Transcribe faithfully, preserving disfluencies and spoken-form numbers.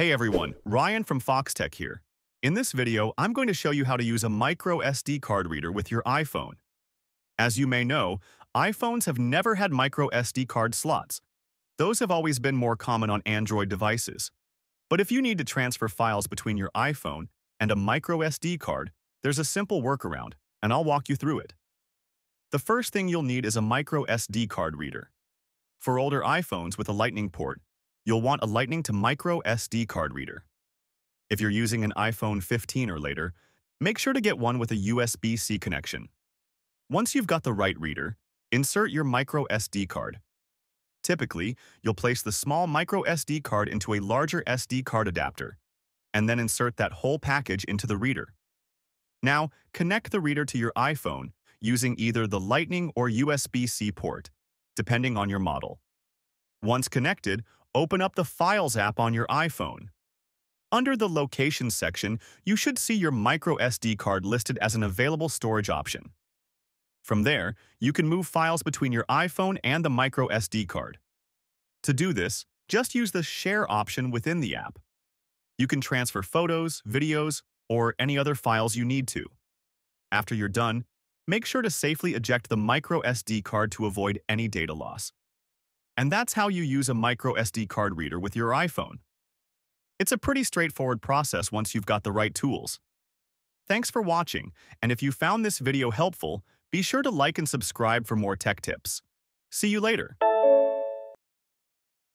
Hey everyone, Ryan from Foxtech here. In this video, I'm going to show you how to use a microSD card reader with your iPhone. As you may know, iPhones have never had microSD card slots. Those have always been more common on Android devices. But if you need to transfer files between your iPhone and a microSD card, there's a simple workaround, and I'll walk you through it. The first thing you'll need is a microSD card reader. For older iPhones with a Lightning port, you'll want a Lightning to microSD card reader. If you're using an iPhone fifteen or later, make sure to get one with a U S B C connection. Once you've got the right reader, insert your microSD card. Typically, you'll place the small microSD card into a larger S D card adapter, and then insert that whole package into the reader. Now, connect the reader to your iPhone using either the Lightning or U S B C port, depending on your model. Once connected, open up the Files app on your iPhone. Under the Location section, you should see your microSD card listed as an available storage option. From there, you can move files between your iPhone and the microSD card. To do this, just use the Share option within the app. You can transfer photos, videos, or any other files you need to. After you're done, make sure to safely eject the microSD card to avoid any data loss. And that's how you use a microSD card reader with your iPhone. It's a pretty straightforward process once you've got the right tools. Thanks for watching, and if you found this video helpful, be sure to like and subscribe for more tech tips. See you later!